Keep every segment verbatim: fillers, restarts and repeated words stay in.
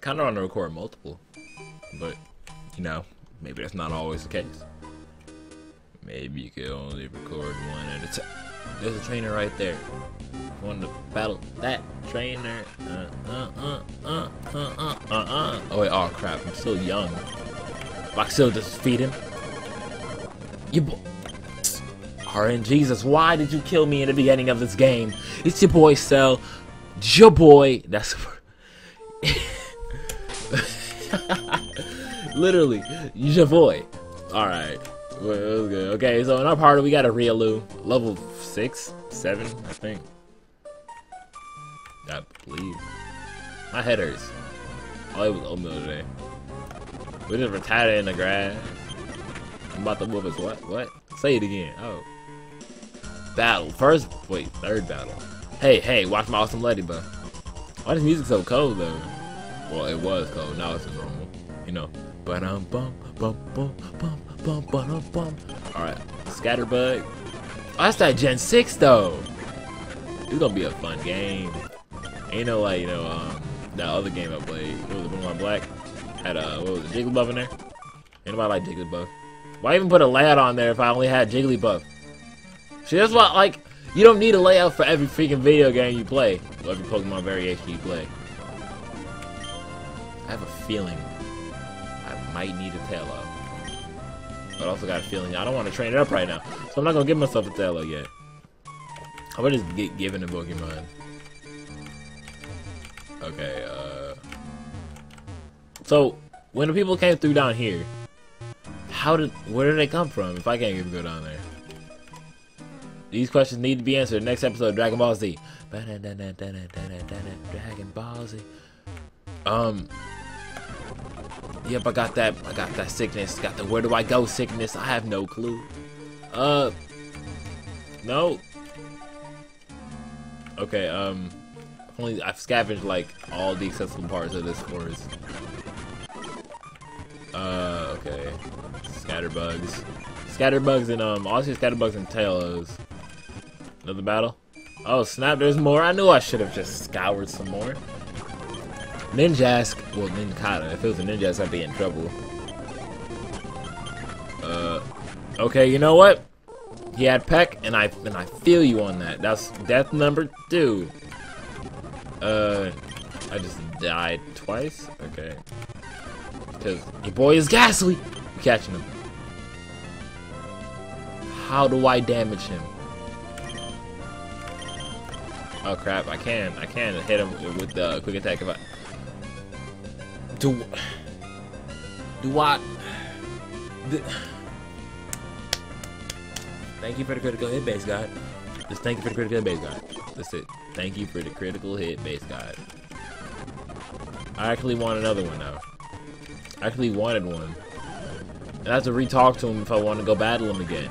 kind of want to record multiple, but you know, maybe that's not always the case. Maybe you could only record one at a time. There's a trainer right there. Want to battle that trainer? Uh uh uh uh uh uh uh uh. Oh wait! Oh crap! I'm still young. I still just feed him. You. R N Jesus, why did you kill me in the beginning of this game? It's your boy Cell. It's your boy. That's. Literally, it's your boy. All right. Okay, so in our party we got a Riolu, level six, seven, I think. I believe. My head hurts. Oh, it was oatmeal today. We just retired in the grass. I'm about to whoop his what? What? Say it again. Oh. Battle. First, wait, third battle. Hey, hey, watch my awesome ladybug. Why is music so cold though? Well, it was cold. Now it's normal. You know. But um, bum, bum, bum, bum. Bum, bum, bum. Alright, Scatterbug. Oh, that's that Gen six though. It's gonna be a fun game. Ain't no like, you know, um, that other game I played. It was Pokemon Black. Had a, what was it, Jigglybuff in there? Ain't nobody like Jigglybuff. Why even put a layout on there if I only had Jigglybuff? See, that's why, like, you don't need a layout for every freaking video game you play. Or every Pokemon variation you play. I have a feeling I might need a tail up. But I also got a feeling I don't want to train it up right now, so I'm not gonna give myself a Talo yet. I'm gonna just get given a Pokemon. Okay. Uh. So when the people came through down here, how did where did they come from? If I can't even go down there, these questions need to be answered. Next episode of Dragon Ball Z. Dragon Ball Z. Um. Yep, I got that. I got that sickness. Got the where do I go sickness. I have no clue. Uh, no. Okay. Um, only I've scavenged like all the accessible parts of this forest. Uh, okay. Scatterbugs, scatterbugs, and um, also scatterbugs and tails. Another battle. Oh snap! There's more. I knew I should have just scoured some more. Ninjask, well, Ninkata. If it was a Ninjask, I'd be in trouble. Uh, okay, you know what? He had Peck, and I and I feel you on that. That's death number two. Uh, I just died twice. Okay, because your boy is ghastly. I'm catching him. How do I damage him? Oh crap! I can, I can hit him with the uh, quick attack if I. Do, do I? Do, thank you for the critical hit, base guy. Just thank you for the critical hit, base guy. That's it. Thank you for the critical hit, base guy. I actually want another one now. I actually wanted one. And I have to re-talk to him if I want to go battle him again.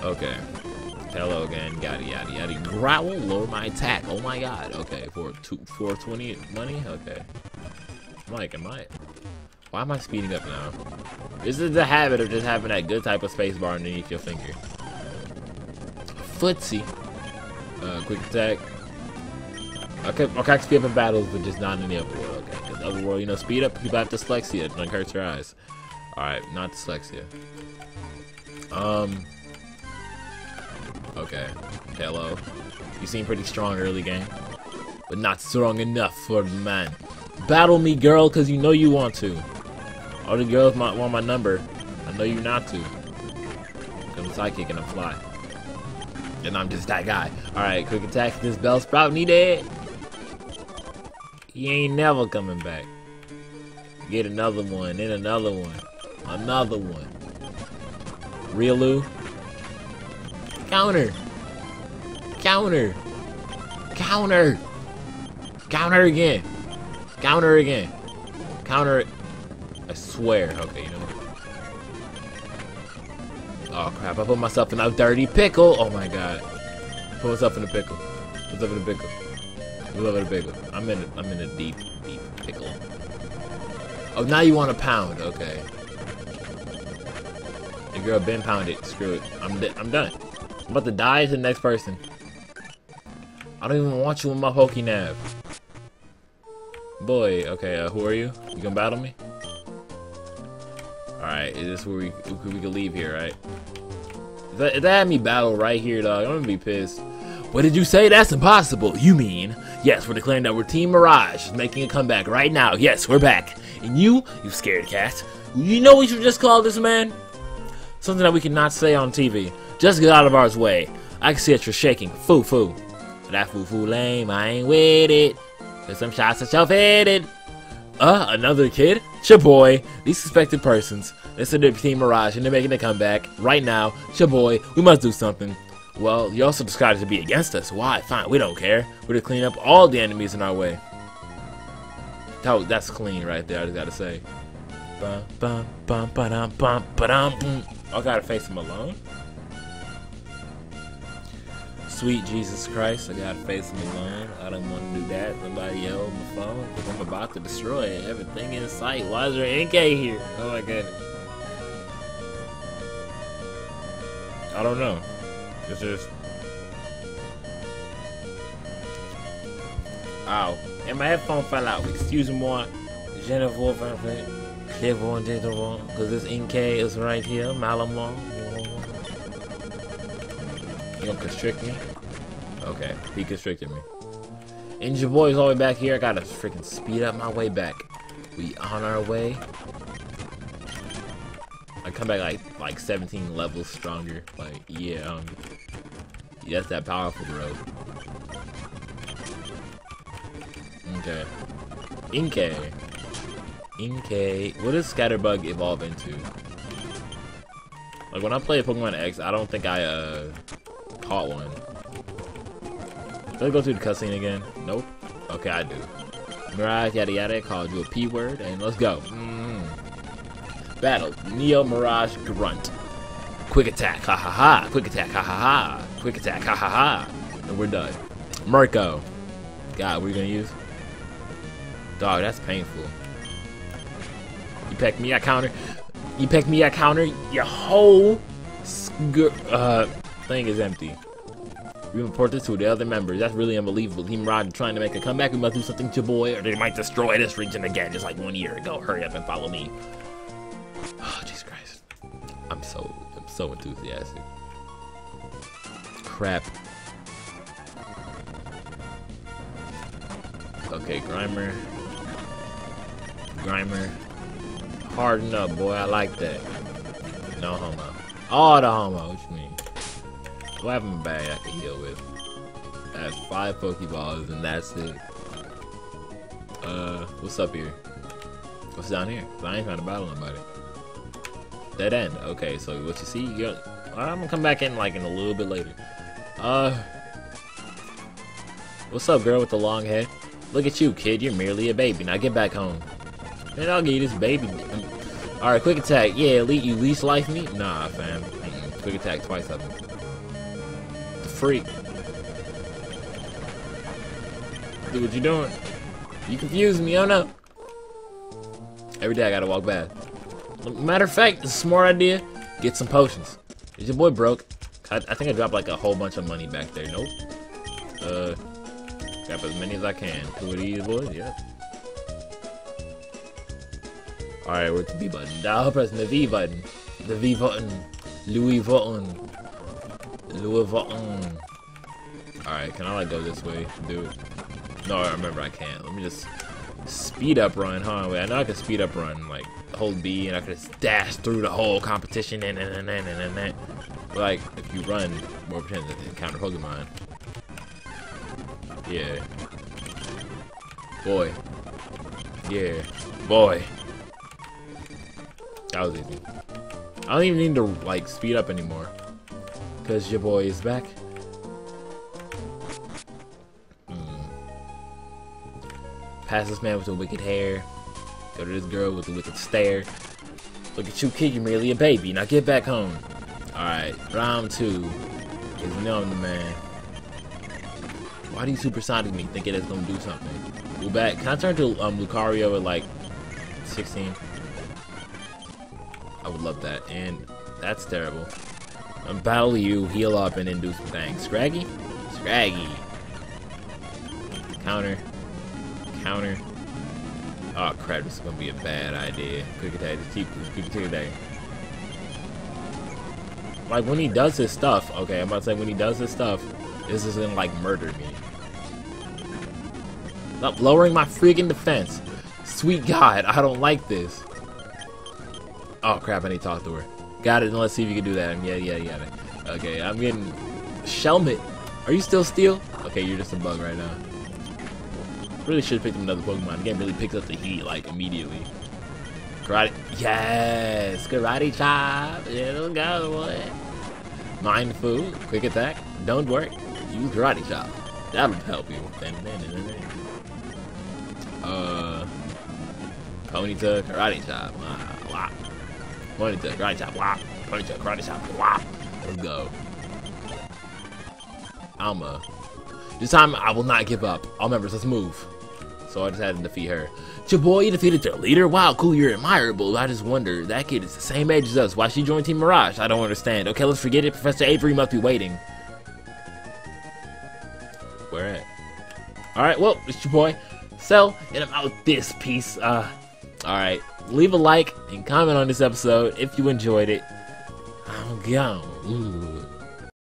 Okay. Hello again. Yada yada yada. Growl. Lower my attack. Oh my god. Okay. For two, four twenty money. Okay. Mike, am I? Why am I speeding up now? This is the habit of just having that good type of space bar underneath your finger. Footsie. Uh, quick attack. Okay. Okay. I can speed up in battles, but just not in the upper world. Okay. In the upper world, you know, speed up. People have dyslexia. It hurts your eyes. All right. Not dyslexia. Um. Okay, hello. You seem pretty strong early game, but not strong enough for the man. Battle me, girl, because you know you want to. All the girls might want my number. I know you not to. I'm psychic and I'm fly. And I'm just that guy. Alright, quick attack. This Bellsprout needed. He ain't never coming back. Get another one, then another one. Another one. Riolu. Counter! Counter! Counter! Counter again! Counter again! Counter! I swear. Okay, you know what? Oh crap, I put myself in a dirty pickle! Oh my god. Put myself in a pickle. Put myself in a pickle. Put myself in a pickle. I'm in a, I'm in a deep, deep pickle. Oh, now you want a pound. Okay. The girl been pounded. Screw it. I'm, I'm done. I'm about to die to the next person. I don't even want you in my Poké Nav. boy. Okay, uh, who are you? You gonna battle me? Alright, is this where we, we can leave here, right? If that, if that had me battle right here, dog, I'm gonna be pissed. What did you say? That's impossible. You mean? Yes, we're declaring that we're Team Mirage, making a comeback right now. Yes, we're back. And you, you scared cat. You know what you just called this man? Something that we cannot say on T V. Just get out of ours way. I can see that you're shaking. Foo foo. But that foo foo lame, I ain't with it. There's some shots that y'all fitted. Uh, another kid? Cha boy. These suspected persons. This is the Team Mirage and they're making a comeback. Right now, cha boy, we must do something. Well, you also decided to be against us. Why? Fine, we don't care. We're to clean up all the enemies in our way. That, that's clean right there, I just gotta say. Bum, bum, bum, ba-dum, bum, ba-dum, boom. I gotta face him alone? Sweet Jesus Christ, I gotta face him alone. I don't want to do that. Nobody hold my phone, because I'm about to destroy everything in sight. Why is there Inkay here? Oh my goodness. I don't know. It's just... Ow. And my headphone fell out. Excuse moi. Je ne vois pas le bon de devant. Because this Inkay is right here. Malamon. You gonna constrict me? Okay. He constricted me. And your boy's all the way back here. I gotta freaking speed up my way back. We on our way. I come back like like seventeen levels stronger. Like, yeah, um, yeah, that's that powerful, bro. Okay. Inkay. Inkay. What does Scatterbug evolve into? Like, when I play Pokemon X, I don't think I, uh, caught one. Did I go through the cutscene again? Nope. Okay, I do. Mirage, yada yada, called you a P word, and let's go. Battle. Neo Mirage Grunt. Quick attack. Ha ha ha. Quick attack. Ha ha ha. Quick attack. Ha ha ha. And we're done. Mirko. God, what are you gonna use? Dog, that's painful. You peck me, I counter. You peck me, I counter. Your whole uh, thing is empty. We report this to the other members. That's really unbelievable. Team Mirage trying to make a comeback. We must do something to boy, or they might destroy this region again, just like one year ago. Hurry up and follow me. Oh, Jesus Christ. I'm so, I'm so enthusiastic. Crap. Okay, Grimer. Grimer. Harden up, boy. I like that. No homo. Oh, the homo. What you mean? Do I have my bag I can heal with? That's five Pokeballs, and that's it. Uh, what's up here? What's down here? I ain't trying to battle nobody. Dead end. Okay, so what you see, you got, I'm gonna come back in like in a little bit later. Uh, what's up, girl with the long head? Look at you, kid. You're merely a baby. Now get back home. And I'll give you this baby. All right, quick attack. Yeah, elite. You least like me? Nah, fam. Mm-mm. Quick attack twice up. The freak. Dude, what you doing? You confused me. Oh no. Every day I gotta walk back. Matter of fact, it's a smart idea. Get some potions. Is your boy broke? I, I think I dropped like a whole bunch of money back there. Nope. Uh, grab as many as I can. Two of these boys. Yeah. All right, where's the V button? Now press the V button. The V button. Louis Vuitton. Louis Vuitton. All right, can I like go this way, dude? No, I remember I can't. Let me just speed up run, huh? Wait, I know I can speed up run like. Hold B and I could just dash through the whole competition and and and and and that. Like if you run, more pretend to encounter Pokemon. Yeah. Boy. Yeah. Boy. That was easy. I don't even need to like speed up anymore. Cause your boy is back. Mm. Pass this man with the wicked hair. Go to this girl with the wicked stare. Look at you, kid. You're merely a baby. Now get back home. Alright, round two. Is numb, man. Why do you supersonic me thinking it's gonna do something? Go back. Can I turn to um, Lucario at like sixteen? I would love that. And that's terrible. Um, battle you, heal up, and then do some things. Scraggy? Scraggy. Counter. Counter. Oh crap, this is gonna be a bad idea. Quick attack, just keep, just keep quick attack. Like when he does his stuff, okay, I'm about to say when he does his stuff, this is gonna like murder me. Stop lowering my freaking defense. Sweet God, I don't like this. Oh crap, I need to talk to her. Got it, and let's see if you can do that. Yeah, yeah, yeah. Okay, I'm getting... Shelmet, are you still steel? Okay, you're just a bug right now. Really should have picked up another Pokemon. The game really picks up the heat, like, immediately. Karate. Yes! Karate chop! It'll go, boy. Mindful. Quick attack. Don't work. Use karate chop. That'll help you. Uh... Ponyta, karate chop. Wow. Wow. Ponyta, karate chop. Wow. Ponyta, karate chop. Wow. Let's go. Alma. This time, I will not give up. All members, let's move. So I just had to defeat her. Your boy, you defeated their leader? Wow, cool, you're admirable. I just wonder, that kid is the same age as us. Why she joined Team Mirage? I don't understand. Okay, let's forget it. Professor Avery must be waiting. Where at? Alright, well, it's your boy. So, and I'm out this piece. Uh, Alright, leave a like and comment on this episode if you enjoyed it. I'm gone. Ooh.